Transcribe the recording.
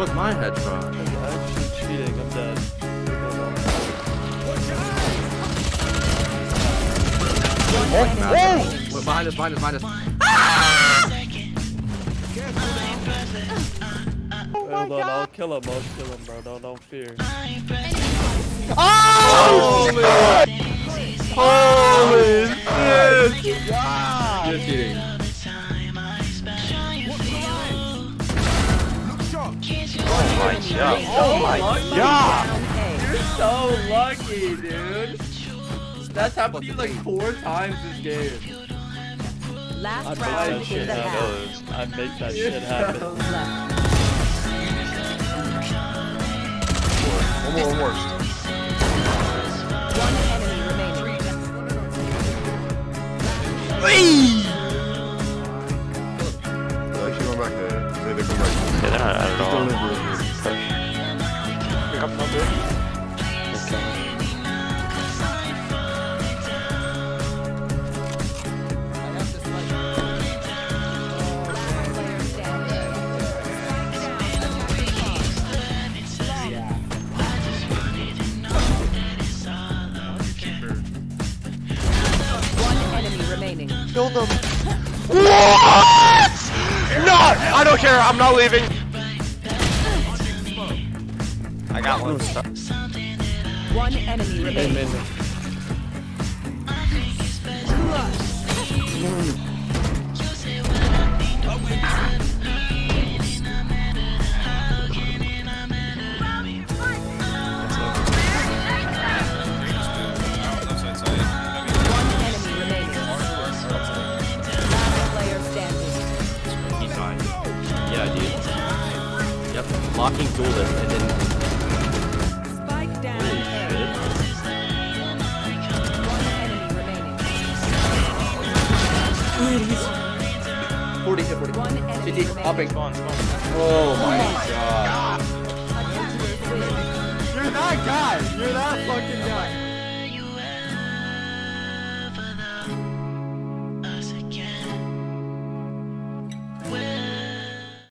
That was my headshot. I'm actually cheating. I'm dead. Oh, whoa! Behind us, behind us, behind us. Ah! Oh my God. I'll kill him, bro. Don't fear. Oh! Holy God. Holy shit! God. You're cheating. Oh my God. Oh my God. You're so lucky, dude. That's happened to you like 4 times this game. Last round in the house. I make that shit happen. One more. One enemy remaining. They're actually going back there. They're going back there. Yeah, I don't know. Pick up them. What? No! I don't care. I'm not leaving. I got one. One enemy remaining. Locking duelist and then spike down. One enemy remaining. 40 hit 40. One enemy remaining. Oh my God. You're that guy. You're that fucking